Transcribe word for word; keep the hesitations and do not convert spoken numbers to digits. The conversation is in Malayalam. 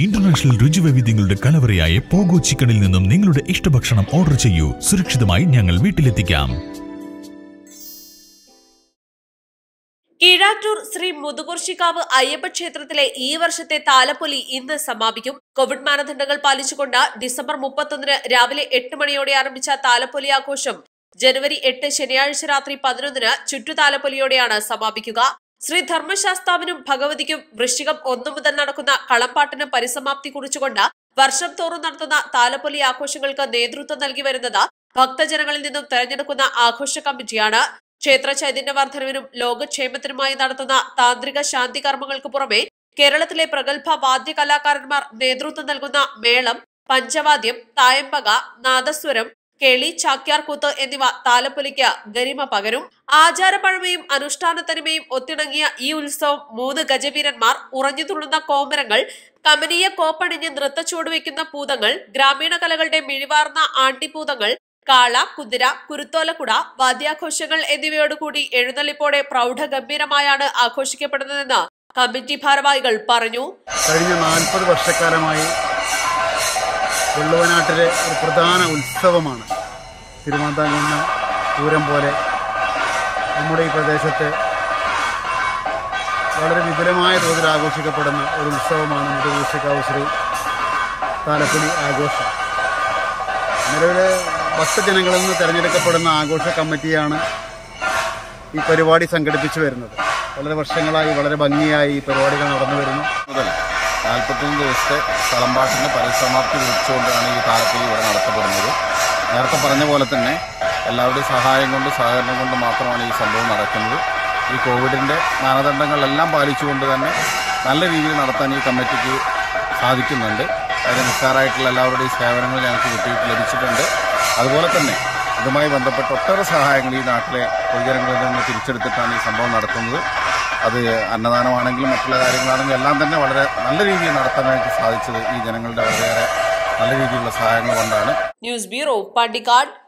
ഇന്റർനാഷണൽ രുചിവൈവിധ്യങ്ങളുടെ കലവറയായ പോഗോ ചിക്കനിൽ നിന്നും നിങ്ങളുടെ ഇഷ്ടഭക്ഷണം ഓർഡർ ചെയ്യൂ. സുരക്ഷിതമായി ഞങ്ങൾ വീട്ടിലെത്തിക്കാം. കീഴാറ്റൂർ ശ്രീ മുതുകുർശ്ശി കാവ് അയ്യപ്പ ക്ഷേത്രത്തിലെ ഈ വർഷത്തെ താലപ്പൊലി ഇന്ന് സമാപിക്കും. കോവിഡ് മാനദണ്ഡങ്ങൾ പാലിച്ചുകൊണ്ട് ഡിസംബർ മുപ്പത്തൊന്നിന് രാവിലെ എട്ട് മണിയോടെ ആരംഭിച്ച താലപ്പൊലി ആഘോഷം ജനുവരി എട്ട് ശനിയാഴ്ച രാത്രി പതിനൊന്നിന് ചുറ്റു താലപ്പൊലിയോടെയാണ് സമാപിക്കുക. ശ്രീ ധർമ്മശാസ്താവിനും ഭഗവതിക്കും വൃശ്ചികം ഒന്നു മുതൽ നടക്കുന്ന കളംപാട്ടിനും പരിസമാപ്തി കുറിച്ചുകൊണ്ട് വർഷം തോറും നടത്തുന്ന താലപ്പൊലി ആഘോഷങ്ങൾക്ക് നേതൃത്വം നൽകി വരുന്നത് ഭക്തജനങ്ങളിൽ നിന്നും തെരഞ്ഞെടുക്കുന്ന ആഘോഷ കമ്മിറ്റിയാണ്. ക്ഷേത്ര ചൈതന്യവർദ്ധനവിനും ലോകക്ഷേമത്തിനുമായി നടത്തുന്ന താന്ത്രിക ശാന്തി കർമ്മങ്ങൾക്ക് പുറമെ കേരളത്തിലെ പ്രഗത്ഭ വാദ്യ കലാകാരന്മാർ നേതൃത്വം നൽകുന്ന മേളം, പഞ്ചവാദ്യം, തായമ്പക, നാദസ്വരം, കേളി, ചാക്യാർകൂത്ത് എന്നിവ താലപ്പൊലിക്ക് ഗരിമ പകരും. ആചാരപഴമയും അനുഷ്ഠാനത്തനിമയും ഒത്തിണങ്ങിയ ഈ ഉത്സവം മൂന്ന് ഗജവീരന്മാർ, ഉറഞ്ഞുതുള്ളുന്ന കോമരങ്ങൾ, കമനീയ കോപ്പണിഞ്ഞ് നൃത്ത ചുവടുവെക്കുന്ന പൂതങ്ങൾ, ഗ്രാമീണ കലകളുടെ മിഴിവാർന്ന ആണ്ടിപൂതങ്ങൾ, കാള, കുതിര, കുരുത്തോലക്കുട, വാദ്യാഘോഷങ്ങൾ എന്നിവയോടുകൂടി എഴുന്നള്ളിപ്പോടെ പ്രൗഢഗംഭീരമായാണ് ആഘോഷിക്കപ്പെടുന്നതെന്ന് കമ്മിറ്റി ഭാരവാഹികൾ പറഞ്ഞു. കഴിഞ്ഞ നാൽപ്പത് വർഷക്കാലമായി വെള്ളുവനാട്ടിലെ ഒരു പ്രധാന ഉത്സവമാണ് തിരുമാന്താംകുന്ന് പൂരം പോലെ നമ്മുടെ ഈ പ്രദേശത്ത് വളരെ വിപുലമായ തോതിൽ ആഘോഷിക്കപ്പെടുന്ന ഒരു ഉത്സവമാണ് മുതുകുർശ്ശിക്കാവ് ശ്രീ താലപ്പൊലി ആഘോഷം. നിലവിലെ ഭക്തജനങ്ങളിൽ നിന്ന് തിരഞ്ഞെടുക്കപ്പെടുന്ന ആഘോഷ കമ്മിറ്റിയാണ് ഈ പരിപാടി സംഘടിപ്പിച്ചു വരുന്നത്. വളരെ വർഷങ്ങളായി വളരെ ഭംഗിയായി ഈ പരിപാടികൾ നടന്നു വരുന്നു. മുതൽ നാൽപ്പത്തൊന്ന് ദിവസത്തെ കളംപാട്ടിൻ്റെ പരിസമാപ്തി കുറിച്ചുകൊണ്ടാണ് ഈ താലപ്പൊലി ഇവിടെ നടത്തപ്പെടുന്നത്. നേരത്തെ പറഞ്ഞ പോലെ തന്നെ എല്ലാവരുടെയും സഹായം കൊണ്ട് സഹകരണം കൊണ്ട് മാത്രമാണ് ഈ സംഭവം നടക്കുന്നത്. ഈ കോവിഡിൻ്റെ മാനദണ്ഡങ്ങളെല്ലാം പാലിച്ചുകൊണ്ട് തന്നെ നല്ല രീതിയിൽ നടത്താൻ ഈ കമ്മിറ്റിക്ക് സാധിക്കുന്നുണ്ട്. അതിന് നിസ്സാരമായിട്ടുള്ള എല്ലാവരുടെയും സേവനങ്ങൾ ഞങ്ങൾക്ക് കിട്ടിയിട്ട് ലഭിച്ചിട്ടുണ്ട്. അതുപോലെ തന്നെ ഇതുമായി ബന്ധപ്പെട്ട ഒട്ടേറെ സഹായങ്ങൾ ഈ നാട്ടിലെ പൊതുജനങ്ങളിൽ നിന്ന് തിരിച്ചെടുത്തിട്ടാണ് ഈ സംഭവം നടത്തുന്നത്. അത് അന്നദാനമാണെങ്കിലും മറ്റുള്ള കാര്യങ്ങളാണെങ്കിലും എല്ലാം തന്നെ വളരെ നല്ല രീതിയിൽ നടത്താനായിട്ട് സാധിച്ചത് ഈ ജനങ്ങളുടെ വളരെയേറെ നല്ല രീതിയിലുള്ള സഹായങ്ങൾ കൊണ്ടാണ്. News bureau, Pandikkad.